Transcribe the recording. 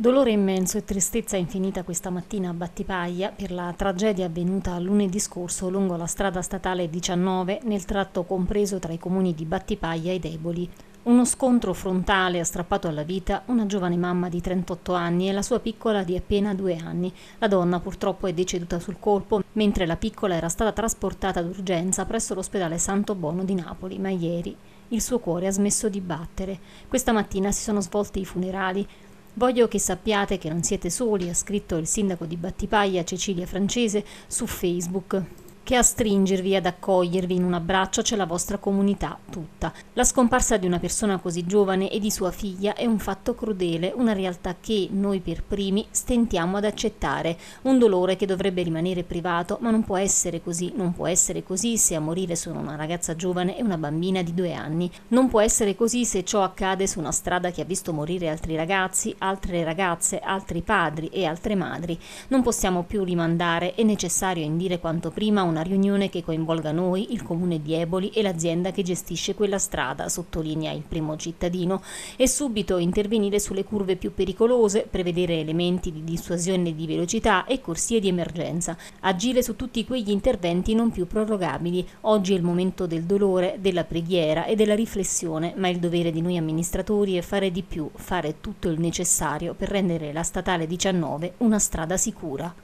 Dolore immenso e tristezza infinita questa mattina a Battipaglia per la tragedia avvenuta lunedì scorso lungo la strada statale 19 nel tratto compreso tra i comuni di Battipaglia ed Eboli. Uno scontro frontale ha strappato alla vita una giovane mamma di 38 anni e la sua piccola di appena 2 anni. La donna purtroppo è deceduta sul colpo, mentre la piccola era stata trasportata d'urgenza presso l'ospedale Santo Bono di Napoli, ma ieri il suo cuore ha smesso di battere. Questa mattina si sono svolti i funerali. «Voglio che sappiate che non siete soli», ha scritto il sindaco di Battipaglia, Cecilia Francese, su Facebook. «Che a stringervi e ad accogliervi in un abbraccio c'è la vostra comunità tutta. La scomparsa di una persona così giovane e di sua figlia è un fatto crudele, una realtà che noi per primi stentiamo ad accettare, un dolore che dovrebbe rimanere privato, ma non può essere così, non può essere così se a morire sono una ragazza giovane e una bambina di 2 anni. Non può essere così se ciò accade su una strada che ha visto morire altri ragazzi, altre ragazze, altri padri e altre madri. Non possiamo più rimandare, è necessario indire quanto prima una riunione che coinvolga noi, il comune di Eboli e l'azienda che gestisce quella strada», sottolinea il primo cittadino, «e subito intervenire sulle curve più pericolose, prevedere elementi di dissuasione di velocità e corsie di emergenza, agire su tutti quegli interventi non più prorogabili. Oggi è il momento del dolore, della preghiera e della riflessione, ma il dovere di noi amministratori è fare di più, fare tutto il necessario per rendere la statale 19 una strada sicura».